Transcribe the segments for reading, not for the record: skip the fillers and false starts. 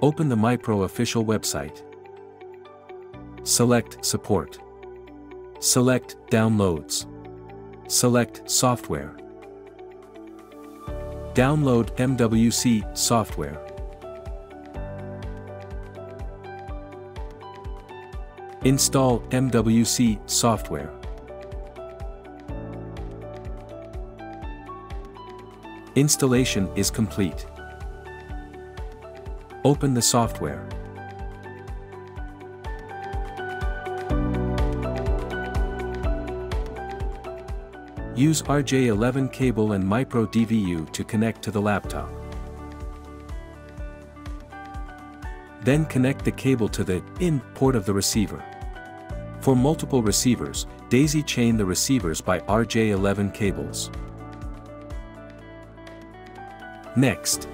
Open the MIPRO official website. Select Support. Select Downloads. Select Software. Download MWC software. Install MWC software. Installation is complete. Open the software. Use RJ11 cable and MIPRO DVU to connect to the laptop. Then connect the cable to the IN port of the receiver. For multiple receivers, daisy chain the receivers by RJ11 cables. Next,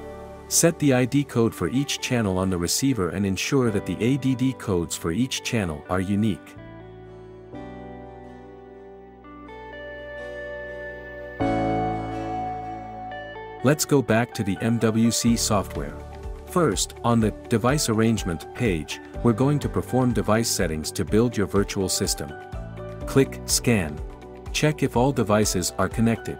set the ID code for each channel on the receiver and ensure that the ADD codes for each channel are unique. Let's go back to the MWC software. First, on the Device Arrangement page, we're going to perform device settings to build your virtual system. Click Scan. Check if all devices are connected.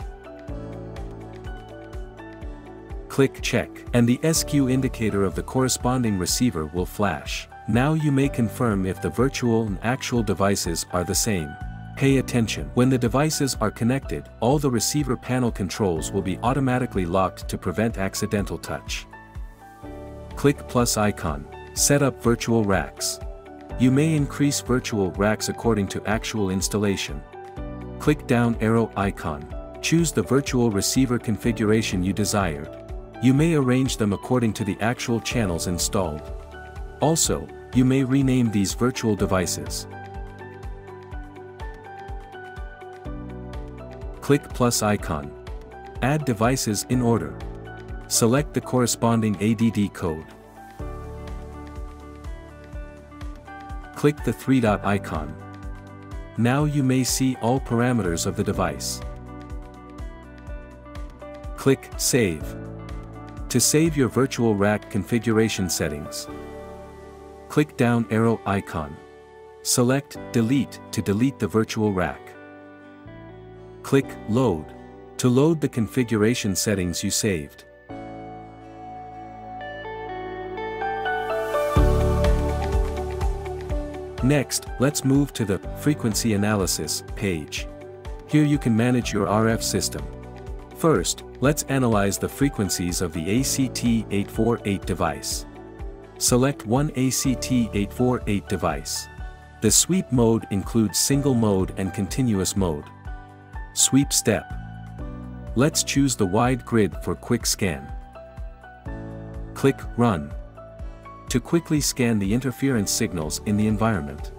Click Check, and the SQ indicator of the corresponding receiver will flash. Now you may confirm if the virtual and actual devices are the same. Pay attention. When the devices are connected, all the receiver panel controls will be automatically locked to prevent accidental touch. Click plus icon. Set up virtual racks. You may increase virtual racks according to actual installation. Click down arrow icon. Choose the virtual receiver configuration you desired. You may arrange them according to the actual channels installed. Also, you may rename these virtual devices. Click plus icon. Add devices in order. Select the corresponding ADD code. Click the three-dot icon. Now you may see all parameters of the device. Click Save. To save your virtual rack configuration settings, click down arrow icon. Select Delete to delete the virtual rack. Click Load to load the configuration settings you saved. Next, let's move to the Frequency Analysis page. Here you can manage your RF system. First, let's analyze the frequencies of the ACT848 device. Select one ACT848 device. The sweep mode includes single mode and continuous mode. Sweep step. Let's choose the wide grid for quick scan. Click Run to quickly scan the interference signals in the environment.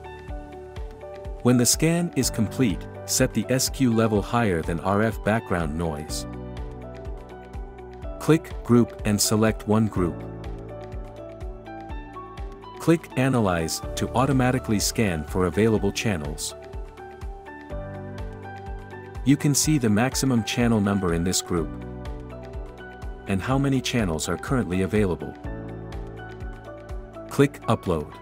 When the scan is complete, set the SQ level higher than RF background noise. Click Group and select one group. Click Analyze to automatically scan for available channels. You can see the maximum channel number in this group and how many channels are currently available. Click Upload.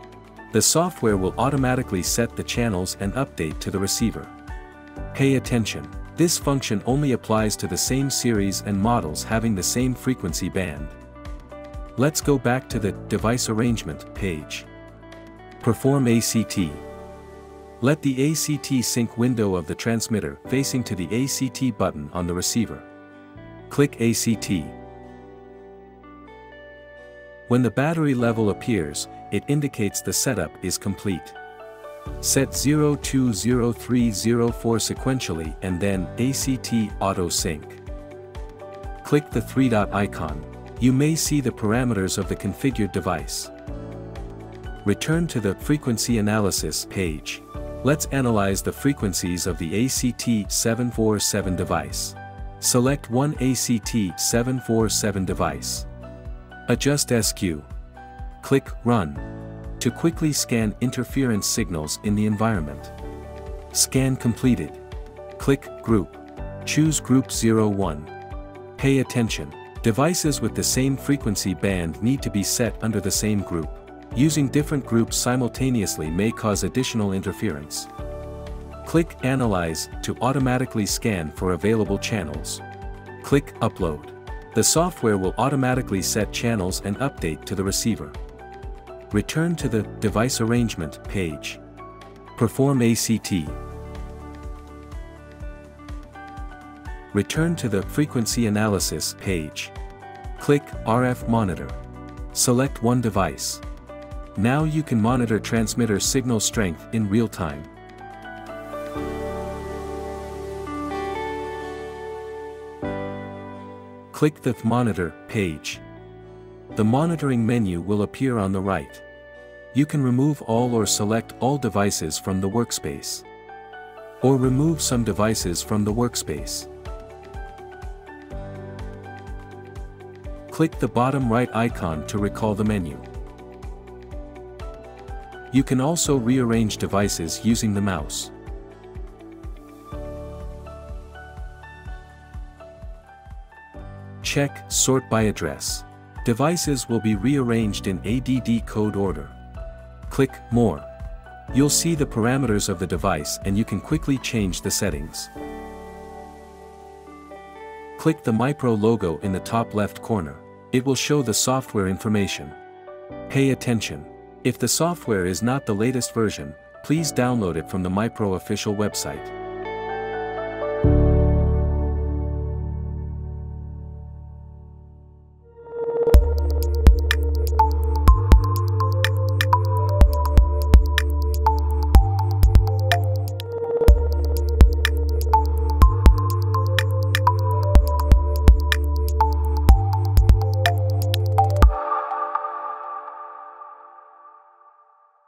The software will automatically set the channels and update to the receiver. Pay attention. This function only applies to the same series and models having the same frequency band. Let's go back to the Device Arrangement page. Perform ACT. Let the ACT sync window of the transmitter facing to the ACT button on the receiver. Click ACT. When the battery level appears, it indicates the setup is complete. Set 020304 sequentially and then ACT Auto Sync. Click the three-dot icon. You may see the parameters of the configured device. Return to the Frequency Analysis page. Let's analyze the frequencies of the ACT747 device. Select one ACT747 device. Adjust SQ. Click Run to quickly scan interference signals in the environment. Scan completed. Click Group. Choose Group 01. Pay attention. Devices with the same frequency band need to be set under the same group. Using different groups simultaneously may cause additional interference. Click Analyze to automatically scan for available channels. Click Upload. The software will automatically set channels and update to the receiver. Return to the Device Arrangement page. Perform ACT. Return to the Frequency Analysis page. Click RF Monitor. Select one device. Now you can monitor transmitter signal strength in real time. Click the Monitor page. The monitoring menu will appear on the right. You can remove all or select all devices from the workspace. Or remove some devices from the workspace. Click the bottom right icon to recall the menu. You can also rearrange devices using the mouse. Check Sort by Address. Devices will be rearranged in ADD code order. Click More. You'll see the parameters of the device and you can quickly change the settings. Click the MIPRO logo in the top left corner. It will show the software information. Pay attention. If the software is not the latest version, please download it from the MIPRO official website.